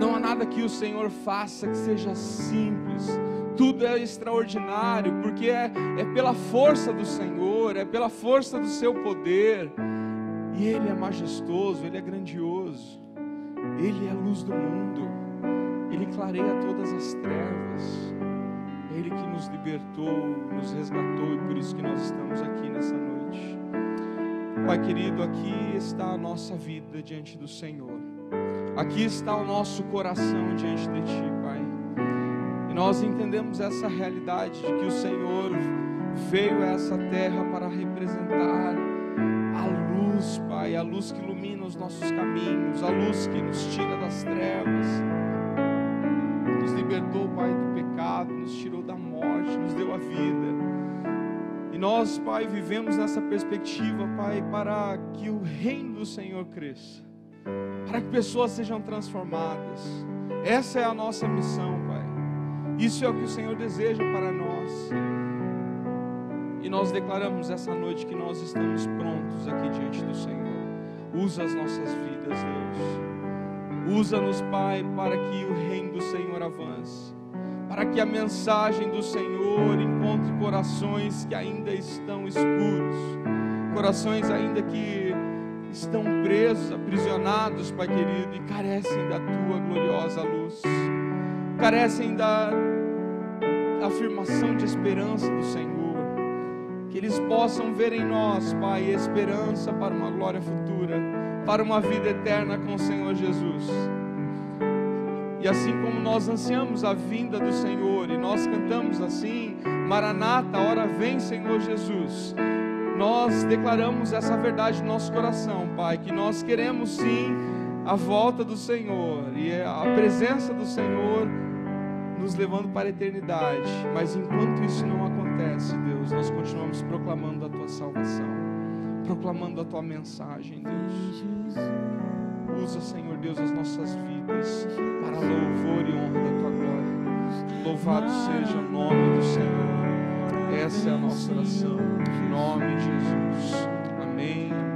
Não há nada que o Senhor faça que seja simples, tudo é extraordinário, porque é pela força do Senhor, é pela força do seu poder, e Ele é majestoso, Ele é grandioso, Ele é a luz do mundo, Ele clareia todas as trevas, é Ele que nos libertou, nos resgatou, e por isso que nós estamos aqui nessa noite. Pai querido, aqui está a nossa vida diante do Senhor, aqui está o nosso coração diante de Ti, Pai, e nós entendemos essa realidade de que o Senhor veio a essa terra para representar a luz, Pai, a luz que ilumina os nossos caminhos, a luz que nos tira das trevas, nos libertou, Pai, do pecado, nos tirou da morte, nos deu a vida. E nós, Pai, vivemos nessa perspectiva, Pai, para que o reino do Senhor cresça, para que pessoas sejam transformadas. Essa é a nossa missão, Pai. Isso é o que o Senhor deseja para nós. E nós declaramos essa noite que nós estamos prontos aqui diante do Senhor. Usa as nossas vidas, Deus. Usa-nos, Pai, para que o reino do Senhor avance, para que a mensagem do Senhor encontre corações que ainda estão escuros, corações ainda que estão presos, aprisionados, Pai querido, e carecem da Tua gloriosa luz, carecem da afirmação de esperança do Senhor, que eles possam ver em nós, Pai, esperança para uma glória futura, para uma vida eterna com o Senhor Jesus. E assim como nós ansiamos a vinda do Senhor, e nós cantamos assim, Maranata, ora vem Senhor Jesus, nós declaramos essa verdade no nosso coração, Pai, que nós queremos sim a volta do Senhor, e a presença do Senhor nos levando para a eternidade, mas enquanto isso não acontece, Deus, nós continuamos proclamando a Tua salvação, proclamando a Tua mensagem, Deus. Usa, Senhor Deus, as nossas vidas para louvor e honra da Tua glória. Louvado seja o nome do Senhor. Essa é a nossa oração, em nome de Jesus. Amém.